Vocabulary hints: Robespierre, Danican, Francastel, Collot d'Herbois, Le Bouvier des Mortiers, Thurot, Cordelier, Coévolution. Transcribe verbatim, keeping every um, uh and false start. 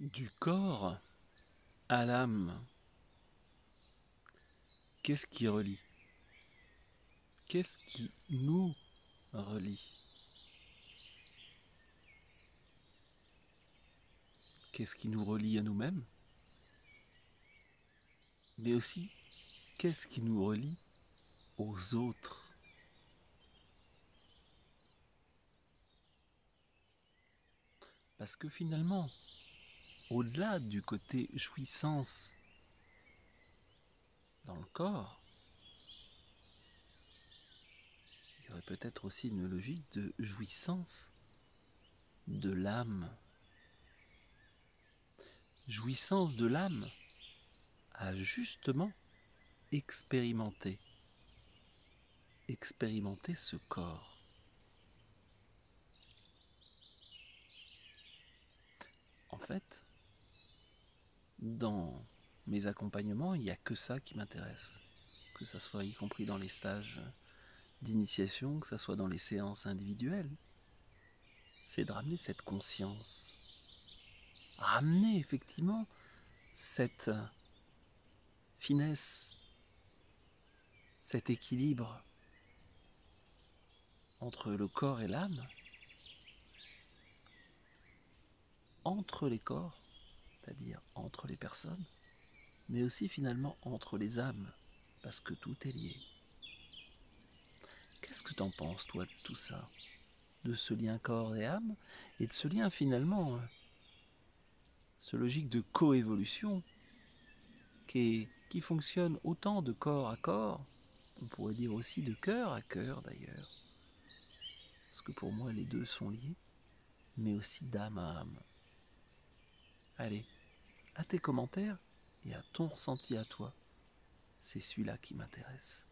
Du corps à l'âme, qu'est-ce qui relie? Qu'est-ce qui nous relie? Qu'est-ce qui nous relie à nous-mêmes? Mais aussi, qu'est-ce qui nous relie aux autres? Parce que finalement, au-delà du côté jouissance dans le corps, il y aurait peut-être aussi une logique de jouissance de l'âme. Jouissance de l'âme à justement expérimenter, expérimenter ce corps. En fait, dans mes accompagnements, il n'y a que ça qui m'intéresse. Que ça soit y compris dans les stages d'initiation, que ça soit dans les séances individuelles. C'est de ramener cette conscience. Ramener effectivement cette finesse, cet équilibre entre le corps et l'âme. Entre les corps, c'est-à-dire entre les personnes, mais aussi finalement entre les âmes, parce que tout est lié. Qu'est-ce que t'en penses, toi, de tout ça? De ce lien corps et âme, et de ce lien finalement, ce logique de coévolution, qui, qui fonctionne autant de corps à corps, on pourrait dire aussi de cœur à cœur d'ailleurs, parce que pour moi les deux sont liés, mais aussi d'âme à âme. Allez, à tes commentaires et à ton ressenti à toi, c'est celui-là qui m'intéresse.